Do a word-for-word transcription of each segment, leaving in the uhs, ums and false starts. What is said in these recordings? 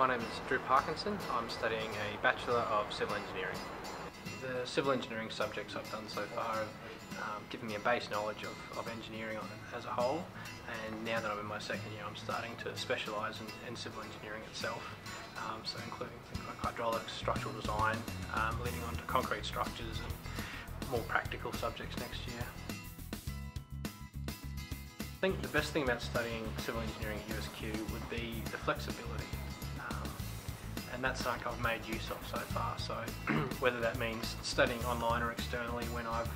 my name is Drew Parkinson. I'm studying a Bachelor of Civil Engineering. The civil engineering subjects I've done so far have um, given me a base knowledge of, of engineering as a whole, and now that I'm in my second year I'm starting to specialise in, in civil engineering itself, um, so including things like hydraulics, structural design, um, leading on to concrete structures and more practical subjects next year. I think the best thing about studying civil engineering at U S Q would be the flexibility, um, and that's something I've made use of so far. So whether that means studying online or externally when I've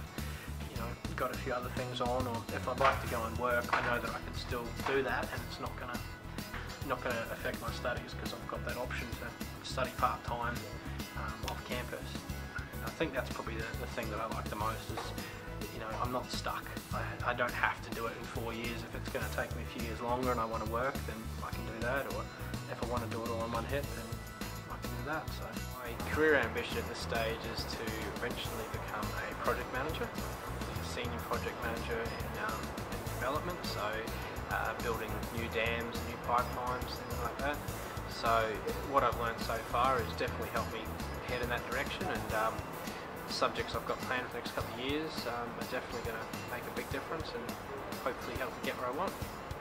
you know, got a few other things on, or if I'd like to go and work, I know that I can still do that and it's not going to not going to affect my studies because I've got that option to study part-time um, off campus. And I think that's probably the, the thing that I like the most is, you know, I'm not stuck. I, I don't have to do it in four years. If it's going to take me a few years longer and I want to work, then I can do that. Or if I want to do it all in one hit, then I can do that. So my career ambition at this stage is to eventually become a project manager, a senior project manager in, um, in development. So uh, building new dams, new pipelines, things like that. So what I've learned so far has definitely helped me head in that direction. And um, subjects I've got planned for the next couple of years um, are definitely going to make a big difference and hopefully help me get where I want.